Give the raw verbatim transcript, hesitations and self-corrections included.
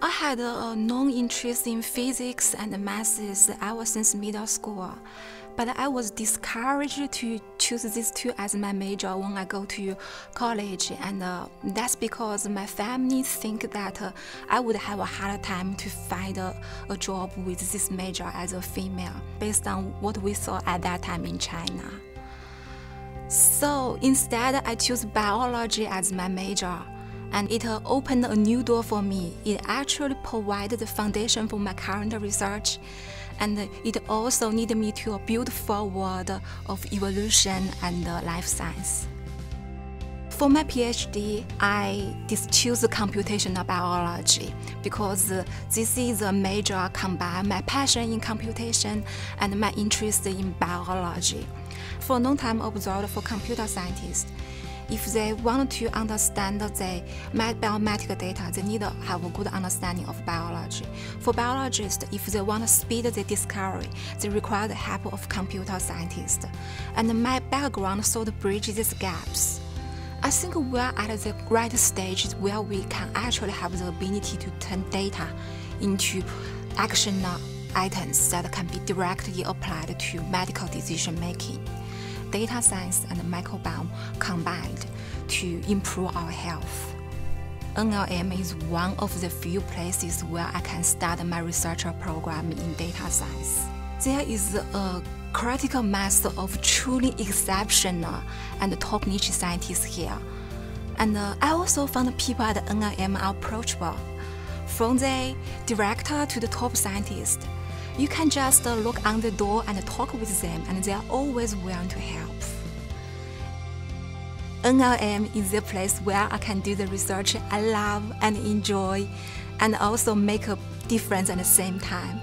I had a known interest in physics and maths ever since middle school, but I was discouraged to choose these two as my major when I go to college, and uh, that's because my family think that uh, I would have a hard time to find a, a job with this major as a female, based on what we saw at that time in China. So instead, I chose biology as my major. And it uh, opened a new door for me. It actually provided the foundation for my current research, and it also needed me to build forward of evolution and uh, life science. For my PhD, I chose computational biology because uh, this is a major combine my passion in computation and my interest in biology. For a long time, I observed for computer scientists, if they want to understand the biometric data, they need to have a good understanding of biology. For biologists, if they want to speed the discovery, they require the help of computer scientists. And my background sort of bridges these gaps. I think we are at the right stage where we can actually have the ability to turn data into action items that can be directly applied to medical decision making. Data science and microbiome combined to improve our health. N L M is one of the few places where I can start my research program in data science. There is a critical mass of truly exceptional and top niche scientists here. And uh, I also found people at N L M are approachable. From the director to the top scientist, you can just look on the door and talk with them, and they are always willing to help. N L M is the place where I can do the research I love and enjoy, and also make a difference at the same time.